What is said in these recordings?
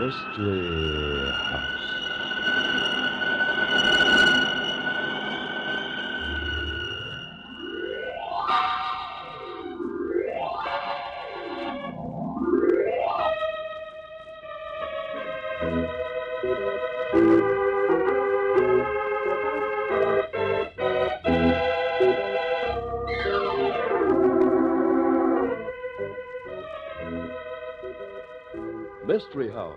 Mystery House. Mystery House,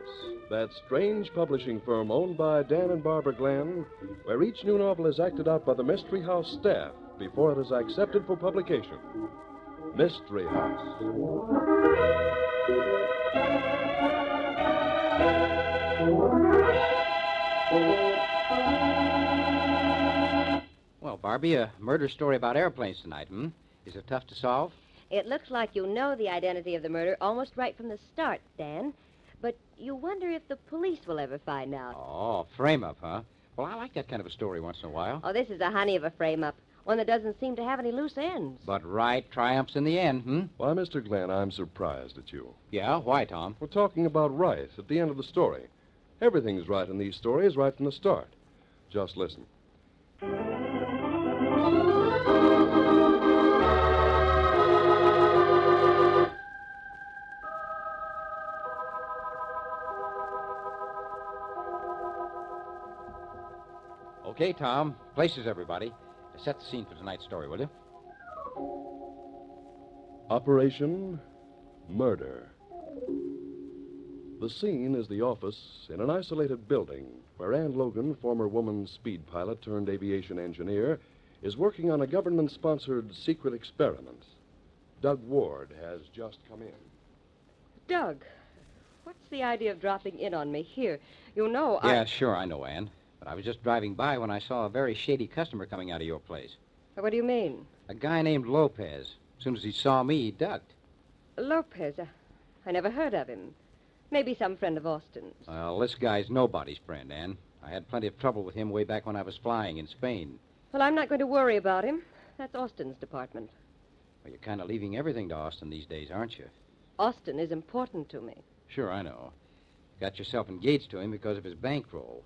that strange publishing firm owned by Dan and Barbara Glenn, where each new novel is acted out by the Mystery House staff before it is accepted for publication. Mystery House. Well, Barbie, a murder story about airplanes tonight, hmm? Is it tough to solve? It looks like you know the identity of the murder almost right from the start, Dan. But you wonder if the police will ever find out. Oh, frame-up, huh? Well, I like that kind of a story once in a while. Oh, this is a honey of a frame-up, one that doesn't seem to have any loose ends. But right triumphs in the end, hmm? Why, Mr. Glenn, I'm surprised at you. Yeah? Why, Tom? We're talking about right at the end of the story. Everything's right in these stories right from the start. Just listen. Okay, Tom. Places, everybody. Set the scene for tonight's story, will you? Operation Murder. The scene is the office in an isolated building where Ann Logan, former woman speed pilot turned aviation engineer, is working on a government-sponsored secret experiment. Doug Ward has just come in. Doug, what's the idea of dropping in on me here? You know I... Yeah, sure, I know, Ann. But I was just driving by when I saw a very shady customer coming out of your place. What do you mean? A guy named Lopez. As soon as he saw me, he ducked. Lopez? I never heard of him. Maybe some friend of Austin's. Well, this guy's nobody's friend, Ann. I had plenty of trouble with him way back when I was flying in Spain. Well, I'm not going to worry about him. That's Austin's department. Well, you're kind of leaving everything to Austin these days, aren't you? Austin is important to me. Sure, I know. You got yourself engaged to him because of his bankroll.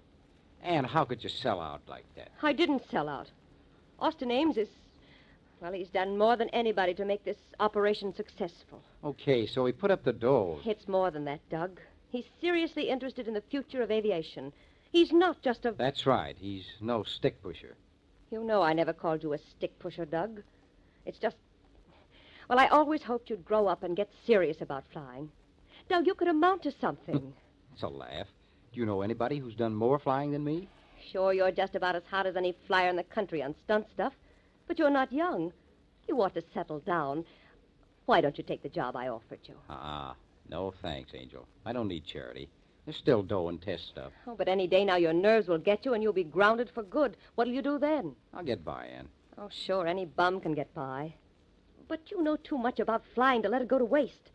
Ann, how could you sell out like that? I didn't sell out. Austin Ames is... Well, he's done more than anybody to make this operation successful. Okay, so he put up the dough. It's more than that, Doug. He's seriously interested in the future of aviation. He's not just a... That's right. He's no stick pusher. You know I never called you a stick pusher, Doug. It's just... Well, I always hoped you'd grow up and get serious about flying. Doug, you could amount to something. It's a laugh. Do you know anybody who's done more flying than me? Sure, you're just about as hot as any flyer in the country on stunt stuff. But you're not young. You ought to settle down. Why don't you take the job I offered you? No thanks, Angel. I don't need charity. There's still dough and test stuff. Oh, but any day now your nerves will get you and you'll be grounded for good. What'll you do then? I'll get by, Ann. Oh, sure, any bum can get by. But you know too much about flying to let it go to waste.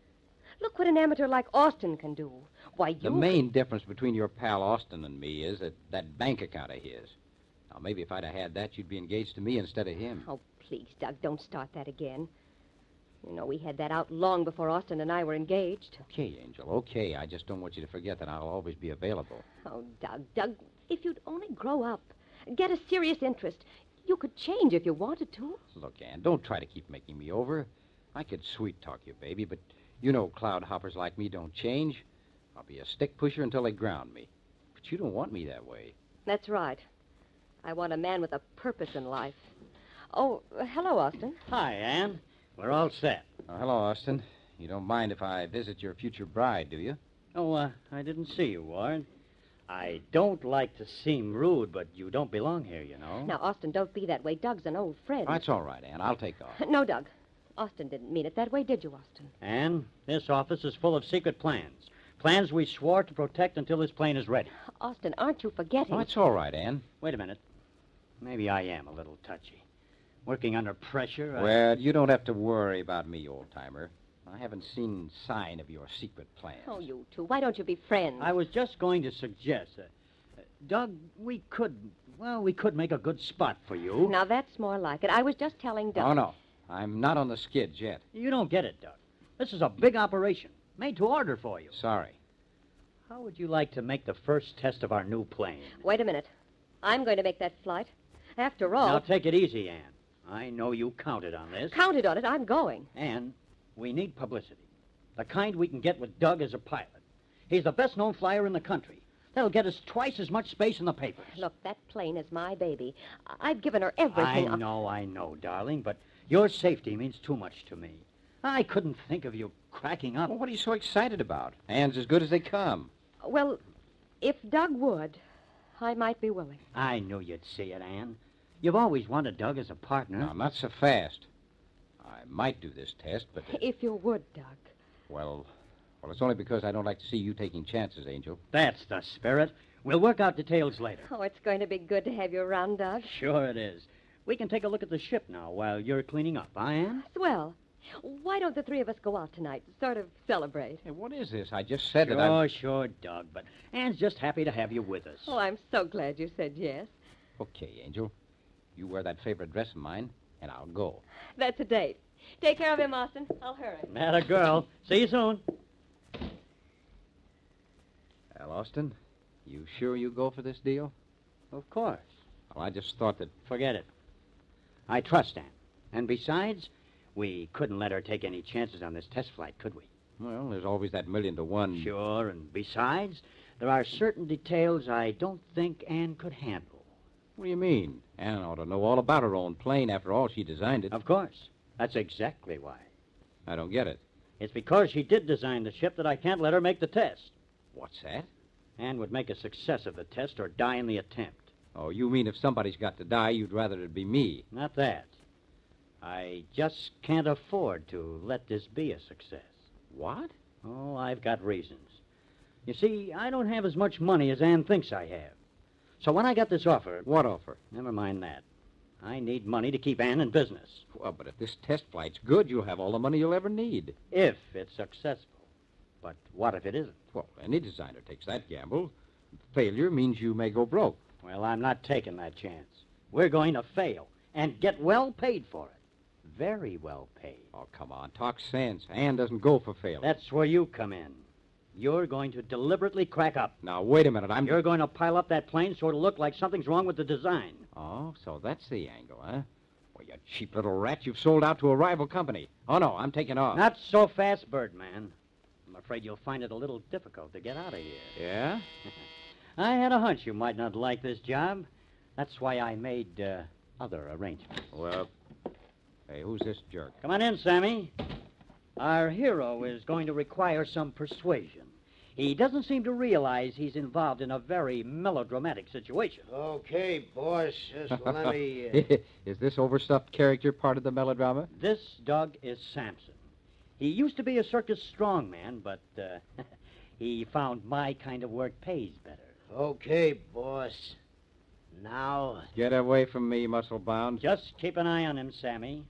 Look what an amateur like Austin can do. Why, you... The main difference between your pal Austin and me is that bank account of his. Now, maybe if I'd have had that, you'd be engaged to me instead of him. Oh, please, Doug, don't start that again. You know, we had that out long before Austin and I were engaged. Okay, Angel, okay. I just don't want you to forget that I'll always be available. Oh, Doug, if you'd only grow up, get a serious interest, you could change if you wanted to. Look, Ann, don't try to keep making me over. I could sweet-talk you, baby, but you know cloud hoppers like me don't change. I'll be a stick pusher until they ground me. But you don't want me that way. That's right. I want a man with a purpose in life. Oh, hello, Austin. Hi, Ann. We're all set. Oh, hello, Austin. You don't mind if I visit your future bride, do you? Oh, I didn't see you, Ward. I don't like to seem rude, but you don't belong here, you know. Now, Austin, don't be that way. Doug's an old friend. Oh, that's all right, Ann. I'll take off. No, Doug. Austin didn't mean it that way, did you, Austin? Ann, this office is full of secret plans. Plans we swore to protect until this plane is ready. Austin, aren't you forgetting? Oh, it's all right, Ann. Wait a minute. Maybe I am a little touchy. Working under pressure, Well, you don't have to worry about me, old-timer. I haven't seen sign of your secret plans. Oh, you two, why don't you be friends? I was just going to suggest, Doug, we could make a good spot for you. Now, that's more like it. I was just telling Doug... Oh, no, I'm not on the skids yet. You don't get it, Doug. This is a big operation. Made to order for you. Sorry. How would you like to make the first test of our new plane? Wait a minute. I'm going to make that flight. After all... Now, take it easy, Ann. I know you counted on this. Counted on it? I'm going. Ann, we need publicity. The kind we can get with Doug as a pilot. He's the best-known flyer in the country. That'll get us twice as much space in the papers. Look, that plane is my baby. I've given her everything. I know, darling, but your safety means too much to me. I couldn't think of you cracking up. Well, what are you so excited about? Ann's as good as they come. Well, if Doug would, I might be willing. I knew you'd see it, Ann. You've always wanted Doug as a partner. Now, not so fast. I might do this test, but... If you would, Doug. Well, it's only because I don't like to see you taking chances, Angel. That's the spirit. We'll work out details later. Oh, it's going to be good to have you around, Doug. Sure it is. We can take a look at the ship now while you're cleaning up, huh, Ann? Swell. Why don't the three of us go out tonight and sort of celebrate? Hey, what is this? I just said that I... Sure, Doug, but Ann's just happy to have you with us. Oh, I'm so glad you said yes. Okay, Angel. You wear that favorite dress of mine, and I'll go. That's a date. Take care of him, Austin. I'll hurry. Atta girl. See you soon. Well, Austin, you sure you go for this deal? Of course. Well, I just thought that... Forget it. I trust Ann. And besides, we couldn't let her take any chances on this test flight, could we? Well, there's always that 1,000,000 to 1. Sure, and besides, there are certain details I don't think Ann could handle. What do you mean? Ann ought to know all about her own plane. After all, she designed it. Of course. That's exactly why. I don't get it. It's because she did design the ship that I can't let her make the test. What's that? Ann would make a success of the test or die in the attempt. Oh, you mean if somebody's got to die, you'd rather it be me? Not that. I just can't afford to let this be a success. What? Oh, I've got reasons. You see, I don't have as much money as Ann thinks I have. So when I got this offer... What offer? Never mind that. I need money to keep Ann in business. Well, but if this test flight's good, you'll have all the money you'll ever need. If it's successful. But what if it isn't? Well, any designer takes that gamble. Failure means you may go broke. Well, I'm not taking that chance. We're going to fail and get well paid for it. Very well paid. Oh, come on. Talk sense. Ann doesn't go for failure. That's where you come in. You're going to deliberately crack up. Now, wait a minute. You're going to pile up that plane so it'll look like something's wrong with the design. Oh, so that's the angle, huh? Well, you cheap little rat. You've sold out to a rival company. Oh, no. I'm taking off. Not so fast, Birdman. I'm afraid you'll find it a little difficult to get out of here. Yeah? I had a hunch you might not like this job. That's why I made other arrangements. Well, hey, who's this jerk? Come on in, Sammy. Our hero is going to require some persuasion. He doesn't seem to realize he's involved in a very melodramatic situation. Okay, boss. Just let me... Is this overstuffed character part of the melodrama? This, Doug, is Samson. He used to be a circus strongman, but he found my kind of work pays better. Okay, boss. Now... Get away from me, muscle-bound. Just keep an eye on him, Sammy.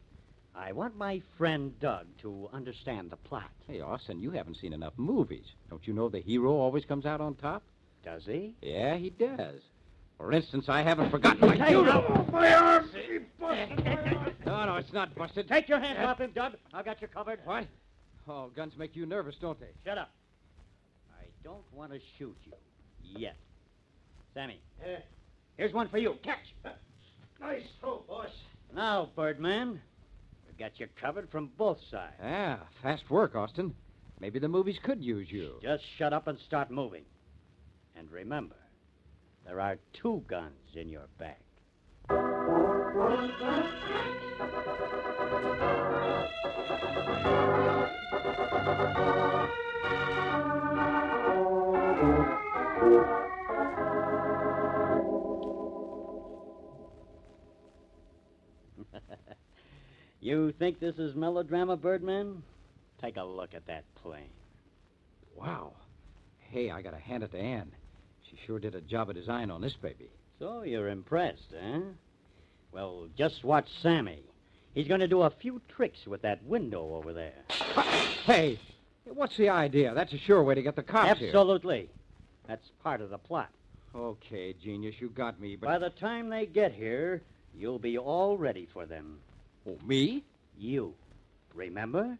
I want my friend Doug to understand the plot. Hey, Austin, you haven't seen enough movies. Don't you know the hero always comes out on top? Does he? Yeah, he does. For instance, I haven't forgotten my... My arm! He busted my arm! No, it's not busted. Take your hands off him, Doug. I've got you covered. What? Oh, guns make you nervous, don't they? Shut up. I don't want to shoot you. Yet. Sammy, here's one for you. Catch. Nice throw, boss. Now, Birdman, we've got you covered from both sides. Yeah, fast work, Austin. Maybe the movies could use you. Just shut up and start moving. And remember, there are two guns in your bag. You think this is melodrama, Birdman? Take a look at that plane. Wow. Hey, I gotta hand it to Ann. She sure did a job of design on this baby. So you're impressed, eh? Well, just watch Sammy. He's going to do a few tricks with that window over there. Hey, what's the idea? That's a sure way to get the cops here. Absolutely. That's part of the plot. Okay, genius, you got me, but... By the time they get here, you'll be all ready for them. Oh, me? You. Remember?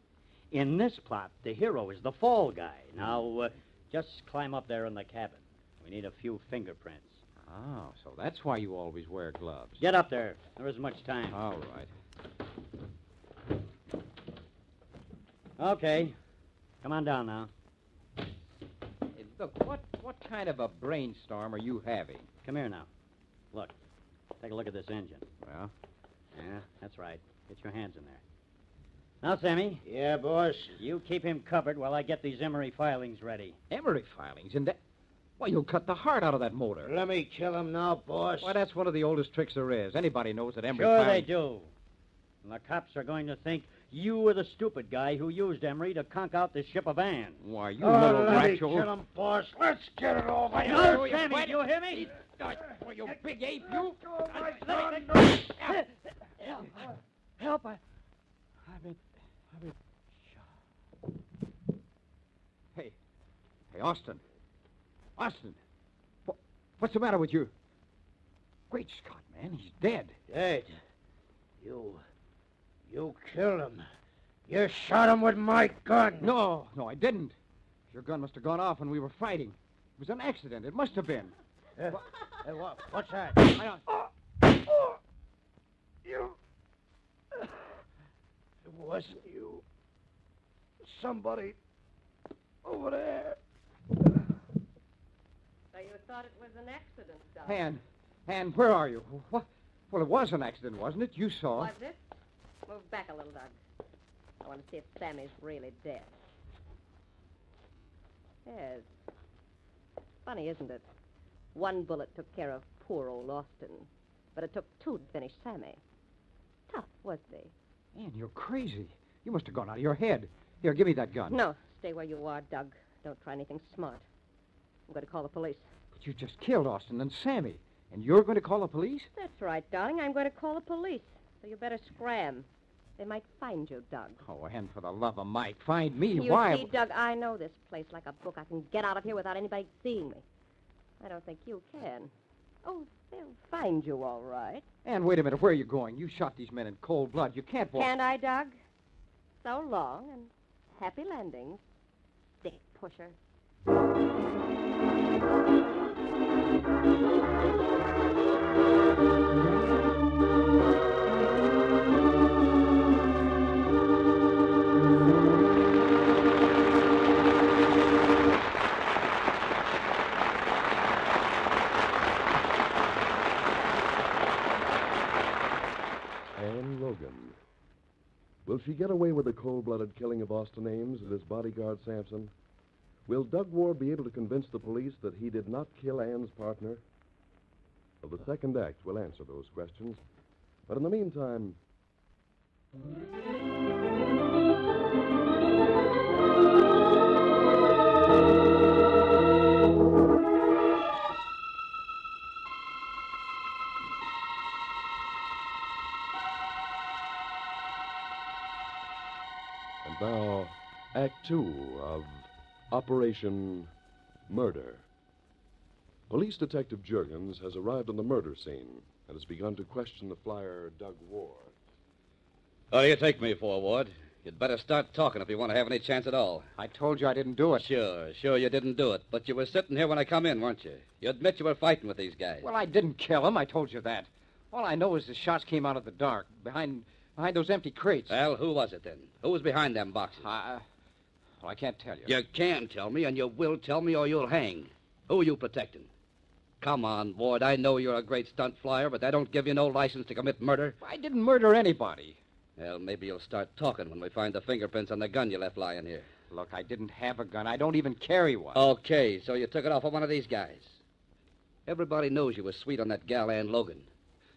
In this plot, the hero is the fall guy. Now, Just climb up there in the cabin. We need a few fingerprints. Oh, so that's why you always wear gloves. Get up there. There isn't much time. All right. Okay. Come on down now. Hey, look, what kind of a brainstorm are you having? Come here now. Look. Take a look at this engine. Well? Yeah, that's right. Get your hands in there. Now, Sammy. Yeah, boss? You keep him covered while I get these emery filings ready. Emery filings? And that... Why, you'll cut the heart out of that motor. Let me kill him now, boss. Why, that's one of the oldest tricks there is. Anybody knows that emery filings... Sure they do. And the cops are going to think you were the stupid guy who used emery to conk out this ship of Ann. Why, you little rascal. Let me kill him, boss. Let's get it over here. No, Sammy, do you hear me? Well, you big ape, you. Help, I've been shot. Hey, Austin. Austin, what's the matter with you? Great Scott, man, he's dead. Dead? You killed him. You shot him with my gun. No, I didn't. Your gun must have gone off when we were fighting. It was an accident. It must have been. What's that? It wasn't you. Somebody over there. So you thought it was an accident, Doug? Ann, where are you? What? Well, it was an accident, wasn't it? You saw. Was it? Move back a little, Doug. I want to see if Sammy's really dead. Yes. Funny, isn't it? One bullet took care of poor old Austin, but it took two to finish Sammy. Tough, was they? Ann, you're crazy. You must have gone out of your head. Here, give me that gun. No, stay where you are, Doug. Don't try anything smart. I'm going to call the police. But you just killed Austin and Sammy, and you're going to call the police? That's right, darling. I'm going to call the police, so you better scram. They might find you, Doug. Oh, Ann, for the love of Mike, find me. Why? You see, Doug, I know this place like a book. I can get out of here without anybody seeing me. I don't think you can. Oh, they'll find you all right. Ann, wait a minute. Where are you going? You shot these men in cold blood. You can't walk... Can't I, Doug? So long and happy landings, dick pusher. Ann Logan. Will she get away with the cold-blooded killing of Austin Ames and his bodyguard, Sampson? Will Doug Ward be able to convince the police that he did not kill Ann's partner? Well, the second act will answer those questions. But in the meantime... And now, Act Two of... Operation Murder. Police Detective Juergens has arrived on the murder scene and has begun to question the flyer, Doug Ward. What do you take me for, Ward? You'd better start talking if you want to have any chance at all. I told you I didn't do it. Sure you didn't do it, but you were sitting here when I come in, weren't you? You admit you were fighting with these guys. Well, I didn't kill them. I told you that. All I know is the shots came out of the dark, behind those empty crates. Well, who was it then? Who was behind them boxes? Well, I can't tell you. You can tell me, and you will tell me, or you'll hang. Who are you protecting? Come on, Ward. I know you're a great stunt flyer, but I don't give you no license to commit murder. I didn't murder anybody. Well, maybe you'll start talking when we find the fingerprints on the gun you left lying here. Look, I didn't have a gun. I don't even carry one. Okay, so you took it off of one of these guys. Everybody knows you were sweet on that gal Ann Logan.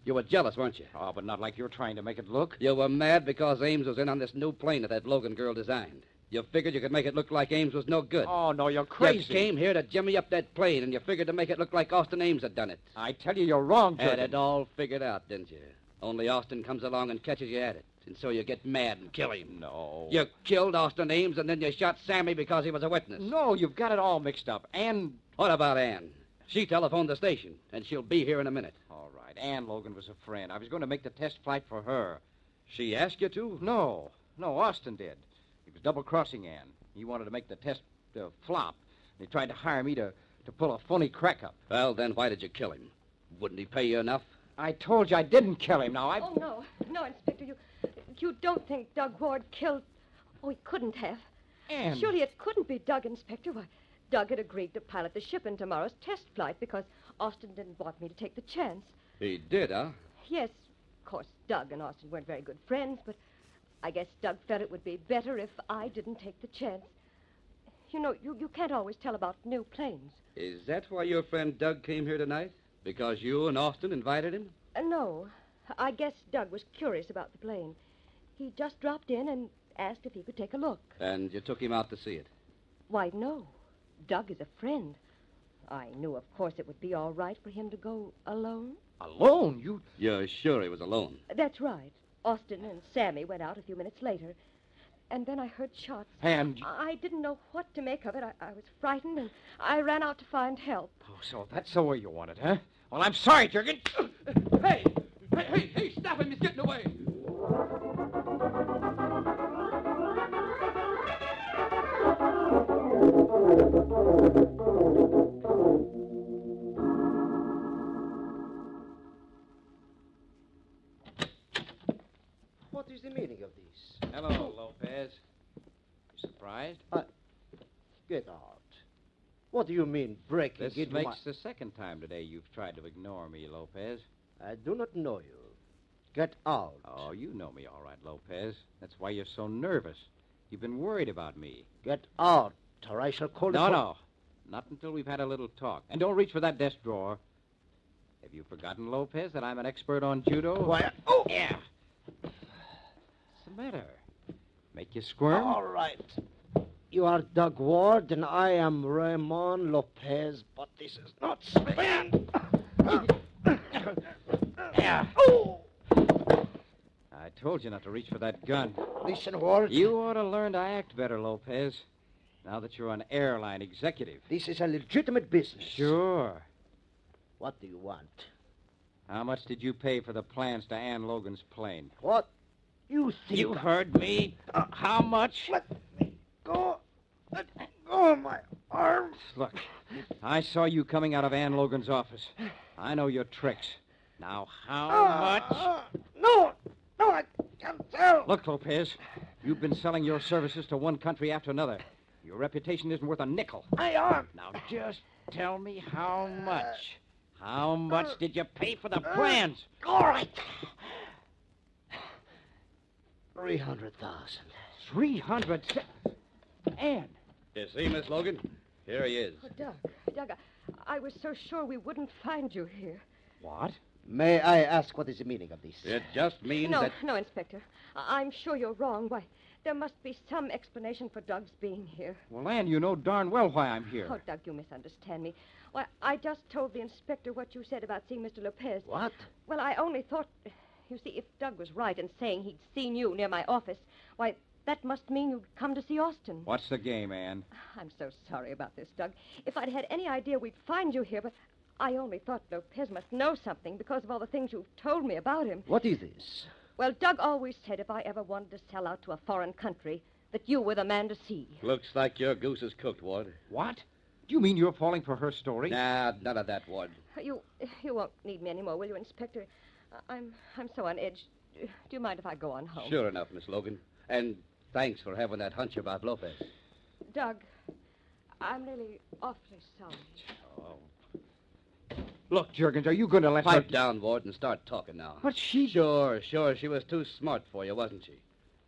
You were jealous, weren't you? Oh, but not like you're trying to make it look. You were mad because Ames was in on this new plane that Logan girl designed. You figured you could make it look like Ames was no good. Oh, no, you're crazy. You came here to jimmy up that plane, and you figured to make it look like Austin Ames had done it. I tell you, you're wrong, Juergens. Had it all figured out, didn't you? Only Austin comes along and catches you at it, and so you get mad and kill him. No. You killed Austin Ames, and then you shot Sammy because he was a witness. No, you've got it all mixed up. Ann... What about Ann? She telephoned the station, and she'll be here in a minute. All right. Ann Logan was a friend. I was going to make the test flight for her. She asked you to? No, Austin did. He was double-crossing Ann. He wanted to make the test flop. They tried to hire me to pull a phony crack up. Well, then why did you kill him? Wouldn't he pay you enough? I told you I didn't kill him. Now, Oh, no. No, Inspector, you don't think Doug Ward killed... Oh, he couldn't have. Ann. Surely it couldn't be Doug, Inspector. Why, Doug had agreed to pilot the ship in tomorrow's test flight because Austin didn't want me to take the chance. He did, huh? Yes. Of course, Doug and Austin weren't very good friends, but I guess Doug felt it would be better if I didn't take the chance. You know, you can't always tell about new planes. Is that why your friend Doug came here tonight? Because you and Austin invited him? No. I guess Doug was curious about the plane. He just dropped in and asked if he could take a look. And you took him out to see it? Why, no. Doug is a friend. I knew, of course, it would be all right for him to go alone. Alone? You're sure he was alone? That's right. Austin and Sammy went out a few minutes later. And then I heard shots. And... I didn't know what to make of it. I was frightened, and I ran out to find help. Oh, so that's the way you want it, huh? Well, I'm sorry, Jurgen. Hey, stop him. He's getting away. What is the meaning of this? Hello, Lopez. You surprised? Get out. What do you mean, breaking into my... This makes the second time today you've tried to ignore me, Lopez. I do not know you. Get out. Oh, you know me all right, Lopez. That's why you're so nervous. You've been worried about me. Get out, or I shall call you... No. Not until we've had a little talk. And don't reach for that desk drawer. Have you forgotten, Lopez, that I'm an expert on judo? Why... Oh! Yeah. What's the matter? Make you squirm? All right. You are Doug Ward, and I am Ramon Lopez, but this is not Spain. Oh! I told you not to reach for that gun. Listen, Ward. You ought to learn to act better, Lopez, now that you're an airline executive. This is a legitimate business. Sure. What do you want? How much did you pay for the plans to Ann Logan's plane? What? You think... You heard me. How much? Let me go. Let me go of my arms. Look, I saw you coming out of Ann Logan's office. I know your tricks. Now, how much? No, I can't tell. Look, Lopez, you've been selling your services to one country after another. Your reputation isn't worth a nickel. I am. Now, just tell me how much. How much did you pay for the plans? All right. 300,000. 300? Ann. You see, Miss Logan? Here he is. Oh, Doug, I was so sure we wouldn't find you here. What? May I ask what is the meaning of this? It just means that... No, Inspector. I'm sure you're wrong. Why, there must be some explanation for Doug's being here. Well, Ann, you know darn well why I'm here. Oh, Doug, you misunderstand me. Why, I just told the Inspector what you said about seeing Mr. Lopez. What? Well, I only thought... You see, if Doug was right in saying he'd seen you near my office, why, that must mean you'd come to see Austin. What's the game, Ann? I'm so sorry about this, Doug. If I'd had any idea we'd find you here, but I only thought Lopez must know something because of all the things you've told me about him. What is this? Well, Doug always said if I ever wanted to sell out to a foreign country, that you were the man to see. Looks like your goose is cooked, Ward. What? Do you mean you're falling for her story? Nah, none of that, Ward. You won't need me anymore, will you, Inspector? I'm so on edge. Do you mind if I go on home? Sure enough, Miss Logan. And thanks for having that hunch about Lopez. Doug, I'm really awfully sorry. Oh. Look, Jurgens, are you going to let her... Pipe down, Ward, and start talking now. But she... Sure, she was too smart for you, wasn't she?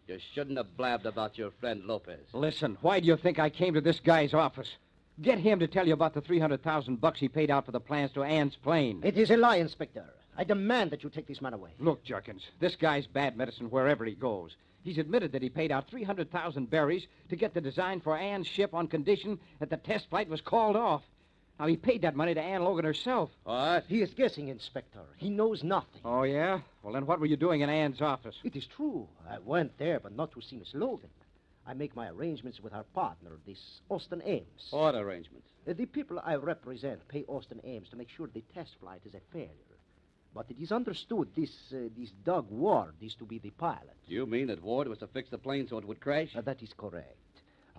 You shouldn't have blabbed about your friend Lopez. Listen, why do you think I came to this guy's office? Get him to tell you about the $300,000 he paid out for the plans to Ann's plane. It is a lie, Inspector. I demand that you take this man away. Look, Jerkins, this guy's bad medicine wherever he goes. He's admitted that he paid out 300,000 berries to get the design for Ann's ship on condition that the test flight was called off. Now, he paid that money to Ann Logan herself. What? He is guessing, Inspector. He knows nothing. Oh, yeah? Well, then what were you doing in Ann's office? It is true. I went there, but not to see Miss Logan. I make my arrangements with her partner, this Austin Ames. What arrangements? The people I represent pay Austin Ames to make sure the test flight is a failure. But it is understood this Doug Ward is to be the pilot. You mean that Ward was to fix the plane so it would crash? That is correct.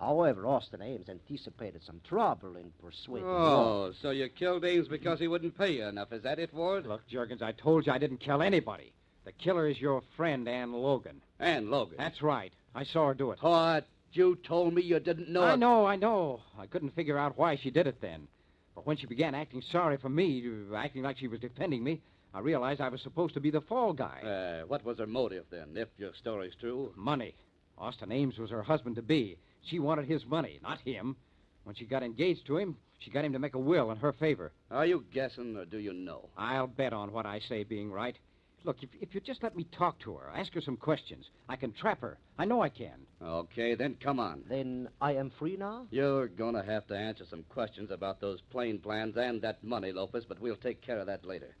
However, Austin Ames anticipated some trouble in pursuing... Oh, so you killed Ames because he wouldn't pay you enough. Is that it, Ward? Look, Juergens, I told you I didn't kill anybody. The killer is your friend, Ann Logan. Ann Logan? That's right. I saw her do it. What? You told me you didn't know... I know. I couldn't figure out why she did it then. But when she began acting sorry for me, acting like she was defending me, I realized I was supposed to be the fall guy. What was her motive then, if your story's true? Money. Austin Ames was her husband-to-be. She wanted his money, not him. When she got engaged to him, she got him to make a will in her favor. Are you guessing or do you know? I'll bet on what I say being right. Look, if you just let me talk to her, ask her some questions, I can trap her. I know I can. Okay, then come on. Then I am free now? You're going to have to answer some questions about those plane plans and that money, Lopez, but we'll take care of that later.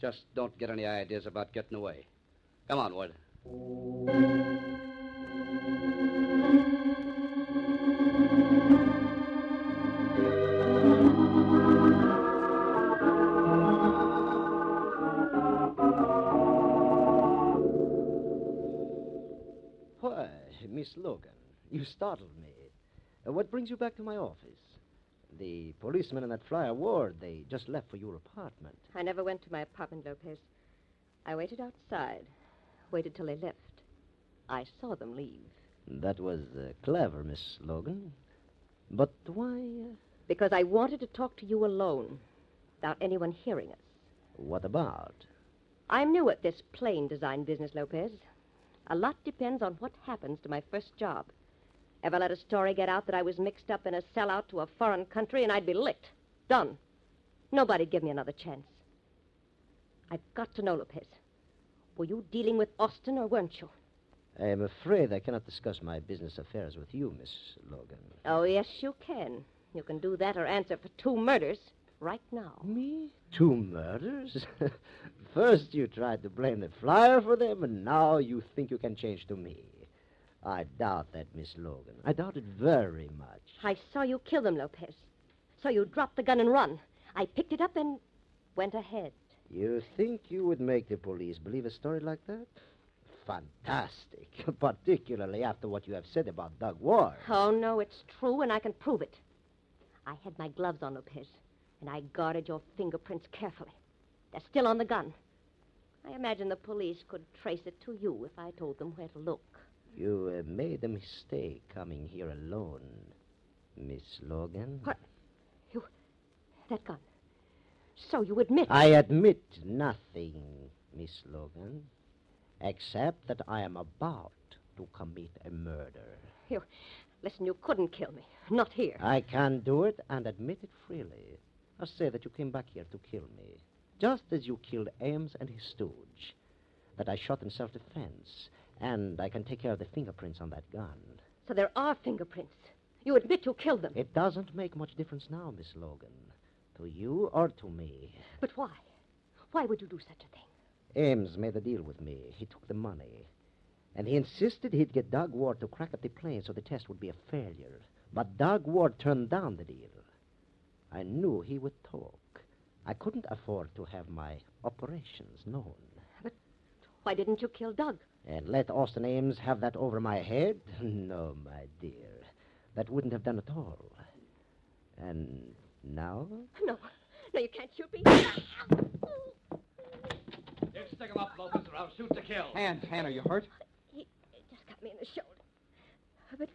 Just don't get any ideas about getting away. Come on, Ward. Miss Logan, you startled me. What brings you back to my office? The policeman and that flyer Ward, they just left for your apartment. I never went to my apartment, Lopez. I waited outside, waited till they left. I saw them leave. That was clever, Miss Logan. But why? Because I wanted to talk to you alone, without anyone hearing us. What about? I'm new at this plane design business, Lopez. A lot depends on what happens to my first job. Ever let a story get out that I was mixed up in a sellout to a foreign country and I'd be licked. Done. Nobody'd give me another chance. I've got to know, Lopez. Were you dealing with Austin or weren't you? I am afraid I cannot discuss my business affairs with you, Miss Logan. Oh, yes, you can. You can do that or answer for 2 murders right now. Me? 2 murders? First you tried to blame the flyer for them, and now you think you can change to me. I doubt that, Miss Logan. I doubt it very much. I saw you kill them, Lopez. Saw you drop the gun and run. I picked it up and went ahead. You think you would make the police believe a story like that? Fantastic, particularly after what you have said about Doug Ward. Oh, no, it's true, and I can prove it. I had my gloves on, Lopez. And I guarded your fingerprints carefully. They're still on the gun. I imagine the police could trace it to you if I told them where to look. You made a mistake coming here alone, Miss Logan. What? You... that gun. So you admit... I admit nothing, Miss Logan, except that I am about to commit a murder. You... listen, you couldn't kill me. Not here. I can do it and admit it freely. I'll say that you came back here to kill me, just as you killed Ames and his stooge, that I shot in self-defense, and I can take care of the fingerprints on that gun. So there are fingerprints. You admit you killed them. It doesn't make much difference now, Miss Logan, to you or to me. But why? Why would you do such a thing? Ames made a deal with me. He took the money, and he insisted he'd get Doug Ward to crack up the plane so the test would be a failure. But Doug Ward turned down the deal. I knew he would talk. I couldn't afford to have my operations known. But why didn't you kill Doug? And let Austin Ames have that over my head? No, my dear. That wouldn't have done at all. And now? No, you can't shoot me. Here, stick him up, Lopez, or I'll shoot to kill. Ann, are you hurt? He just got me in the shoulder. But...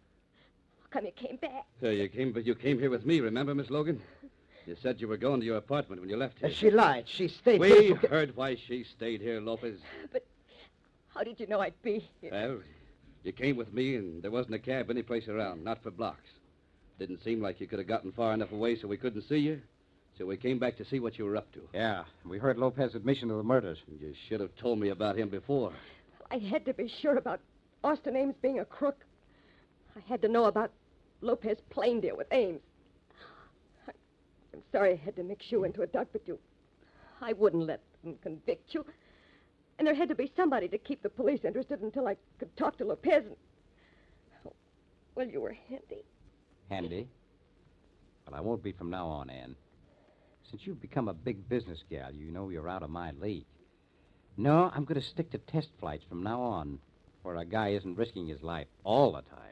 how come you came back? So you came here with me, remember, Miss Logan? You said you were going to your apartment when you left here. She lied. She stayed here. We heard why she stayed here, Lopez. But how did you know I'd be here? Well, you came with me, and there wasn't a cab any place around, not for blocks. Didn't seem like you could have gotten far enough away so we couldn't see you, so we came back to see what you were up to. Yeah, we heard Lopez's admission to the murders. You should have told me about him before. Well, I had to be sure about Austin Ames being a crook. I had to know about Lopez plane deal with Ames. I'm sorry I had to mix you into a duck, but I wouldn't let them convict you. And there had to be somebody to keep the police interested until I could talk to Lopez. And... oh, well, you were handy. Handy? Well, I won't be from now on, Ann. Since you've become a big business gal, you know you're out of my league. No, I'm going to stick to test flights from now on, where a guy isn't risking his life all the time.